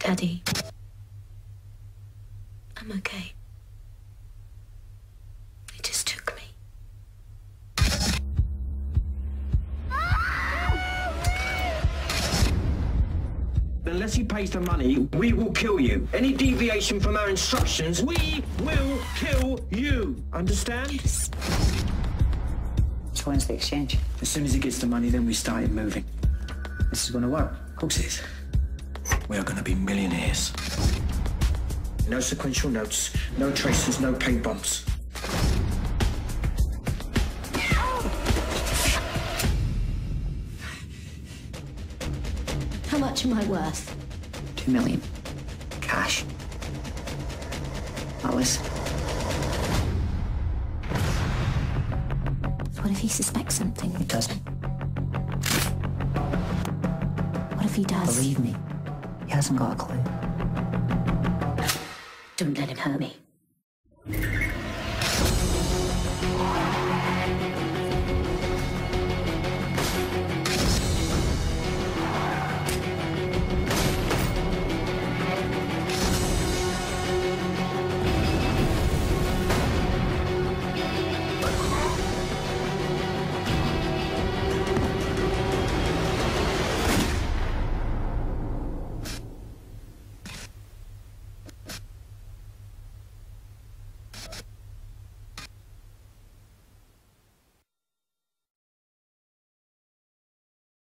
Daddy, I'm okay. They just took me. Unless you pay us the money, we will kill you. Any deviation from our instructions, we will kill you. Understand? Yes. So when's the exchange? As soon as he gets the money, then we start him moving. This is gonna work. Of course it is. We are going to be millionaires. No sequential notes, no traces, no paint bombs. How much am I worth? 2 million. Cash. Hours. What if he suspects something? He doesn't. What if he does? Believe me. He hasn't got a clue. Don't let him hurt me.